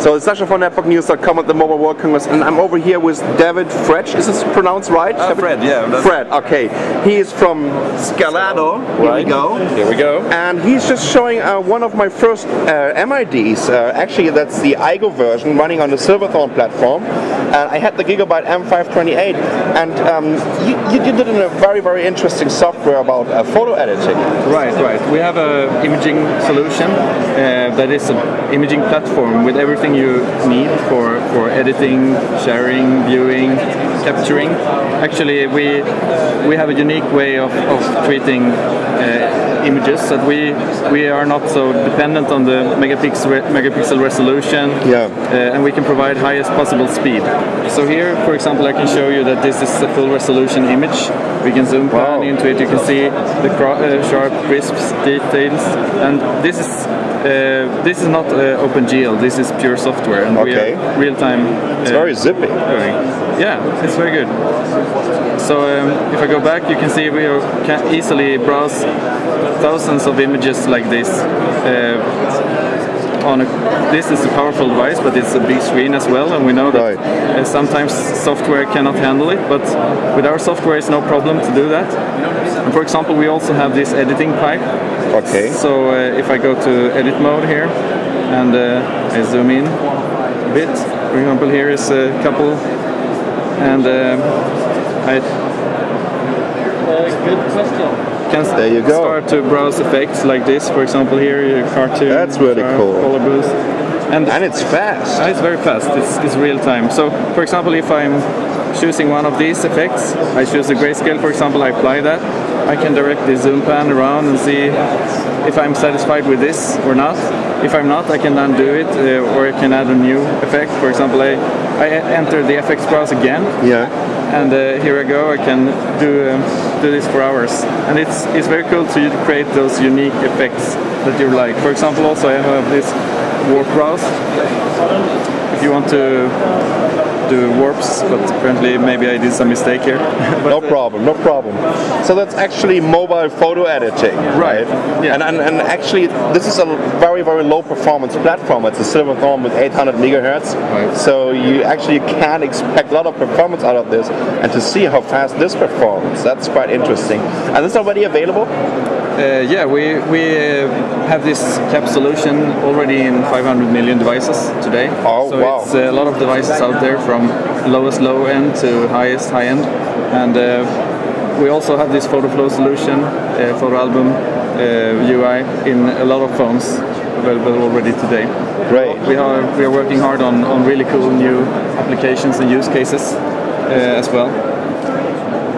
So it's Sasha from netbooknews.com at the Mobile World Congress, and I'm over here with David Fredh. Is this pronounced right? Fredh, yeah. Fredh, okay. He is from Scalado. Right. Here we go. Here we go. And he's just showing one of my first MIDs. Actually, that's the Igo version running on the Silverthorn platform. And I had the Gigabyte M528, and you did a very, very interesting software about photo editing. Right, right. We have an imaging solution that is an imaging platform with everything you need for editing, sharing, viewing, capturing. Actually, we have a unique way of treating images, that we are not so dependent on the megapixel resolution, yeah. And we can provide highest possible speed. So here, for example, I can show you that this is a full resolution image. We can zoom pan into it. You can see the sharp, crisp details, and this is not OpenGL. This is pure software, and we are real-time. It's very zippy. Yeah, it's very good. So if I go back, you can see we can easily browse thousands of images like this. This is a powerful device, but it's a big screen as well, and we know that sometimes software cannot handle it, but with our software it's no problem to do that. And for example, we also have this editing pipe. Okay. So if I go to edit mode here, and I zoom in a bit, for example, here is a couple, and good question. Can there you go. Start to browse effects like this, for example here, cartoon. That's really cool. And it's fast. It's very fast. It's real time. So, for example, if I'm choosing one of these effects, I choose a grayscale, for example, I apply that. I can directly zoom pan around and see if I'm satisfied with this or not. If I'm not, I can undo it, or I can add a new effect. For example, I enter the FX browse again. Yeah. And here I go. I can do this for hours, and it's very cool to create those unique effects that you like. For example, also I have this warp browse. If you want to do warps, but apparently maybe I did some mistake here. No problem, no problem. So that's actually mobile photo editing, right? Yeah. And actually this is a very, very low performance platform. It's a Silverthorn with 800 megahertz. Right. So you actually can expect a lot of performance out of this, and to see how fast this performs, that's quite interesting. And this is already available? Yeah, we have this CAP solution already in 500 million devices today. Oh, so wow. It's a lot of devices out there, from lowest low end to highest high end. And we also have this PhotoFlow solution, photo album UI in a lot of phones available already today. Great. We are working hard on really cool new applications and use cases as well.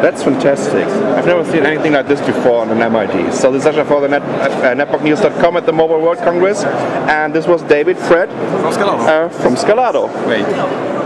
That's fantastic. I've never seen anything like this before on an MID. So this is Sasha for the netbooknews.com at the Mobile World Congress, and this was David Fredh from Scalado.